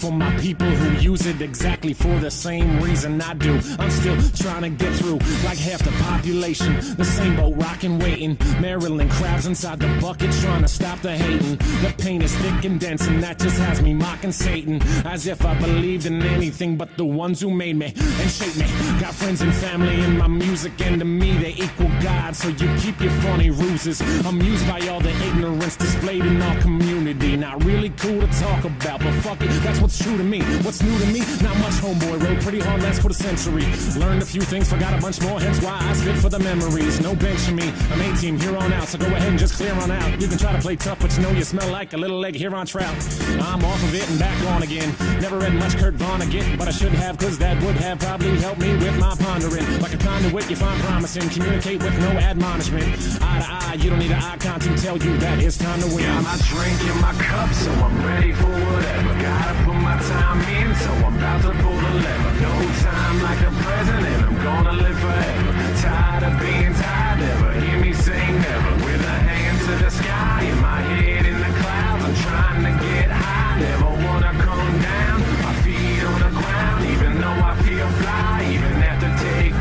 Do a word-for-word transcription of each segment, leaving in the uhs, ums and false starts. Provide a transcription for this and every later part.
For my people who use it exactly for the same reason I do. I'm still trying to get through like half the population. The same boat rocking, waiting. Maryland crabs inside the bucket trying to stop the hating. The pain is thick and dense and that just has me mocking Satan. As if I believed in anything but the ones who made me and shaped me. Got friends and family in my music and to me they equal God. So you keep your funny ruses. Amused by all the ignorance displayed in our community. Not really cool to talk about, but fuck it, that's what's true to me. What's new to me? Not much, homeboy. Rode pretty hard last quarter century. Learned a few things, forgot a bunch more. Hence why I spit for the memories. No bench for me. I'm A team here on out, so go ahead and just clear on out. You can try to play tough, but you know you smell like a little egg here on trout. I'm off of it and back on again. Never read much Kurt Vonnegut, but I should have, cause that would have probably helped me with my pondering. Like a conduit, you find promising. Communicate with no admonishment. Eye to eye, you don't need an eye contact to tell you that it's time to win. Got my drink in my cup, so I'm ready for whatever. Gotta put my time in, so I'm about to pull the lever. No time like the present, and I'm gonna live forever. Tired of being tired, never hear me sing never. With a hand to the sky, in my head in the clouds, I'm trying to get high, never wanna come down. My feet on the ground, even though I feel fly, even after taking.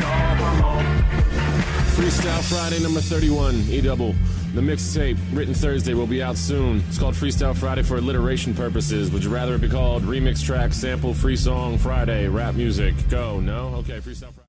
Freestyle Friday number thirty-one, E-Double. The mixtape, written Thursday, will be out soon. It's called Freestyle Friday for alliteration purposes. Would you rather it be called Remix Track, Sample, Free Song, Friday, Rap Music? Go, no? Okay, Freestyle Friday.